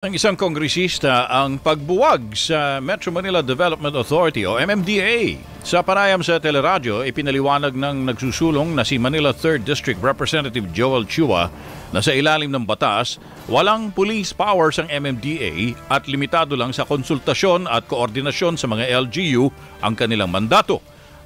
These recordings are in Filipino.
Ang isang kongresista ang pagbuwag sa Metro Manila Development Authority o MMDA. Sa panayam sa teleradyo, ipinaliwanag ng nagsusulong na si Manila 3rd District Representative Joel Chua na sa ilalim ng batas, walang police powers ang MMDA at limitado lang sa konsultasyon at koordinasyon sa mga LGU ang kanilang mandato.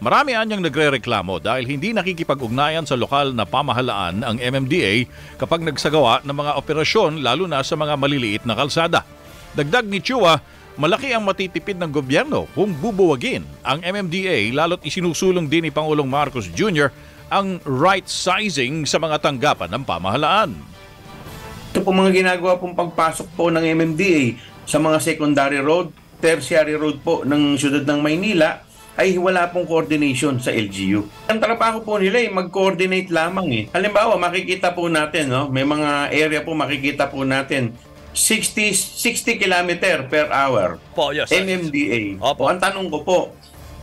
Marami anyang nagrereklamo dahil hindi nakikipag-ugnayan sa lokal na pamahalaan ang MMDA kapag nagsagawa ng mga operasyon lalo na sa mga maliliit na kalsada. Dagdag ni Chua, malaki ang matitipid ng gobyerno kung bubuwagin ang MMDA lalo't isinusulong din ni Pangulong Marcos Jr. ang right-sizing sa mga tanggapan ng pamahalaan. Ito po mga ginagawa pong pagpasok po ng MMDA sa mga secondary road, tertiary road po ng siyudad ng Maynila ay wala pong coordination sa LGU. Ang trabaho po nila ay mag-coordinate lamang . Halimbawa, makikita po natin, may mga area po makikita po natin 60 km per hour. Po, yes, MMDA. Opo. Ang tanong ko po,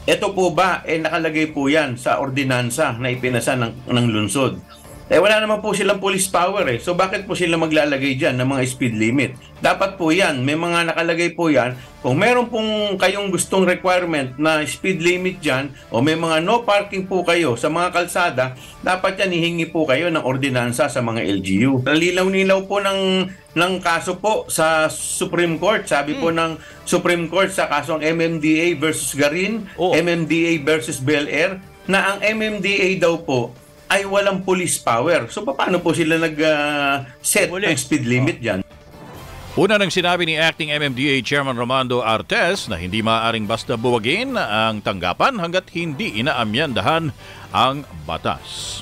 ito po ba nakalagay po 'yan sa ordinansa na ipinasa ng lungsod? Wala naman po silang police power . So bakit po sila maglalagay dyan ng mga speed limit? Dapat po yan, may mga nakalagay po yan. Kung meron pong kayong gustong requirement na speed limit dyan o may mga no parking po kayo sa mga kalsada, dapat yan hihingi po kayo ng ordinansa sa mga LGU. Lilaw-nilaw po ng kaso po sa Supreme Court. Sabi po ng Supreme Court sa kasong MMDA versus Garin, MMDA versus Bel Air, na ang MMDA daw po ay walang police power. So paano po sila nag-set ng speed limit dyan? Una nang sinabi ni Acting MMDA Chairman Romando Artes na hindi maaaring basta buwagin ang tanggapan hanggat hindi inaamyandahan ang batas.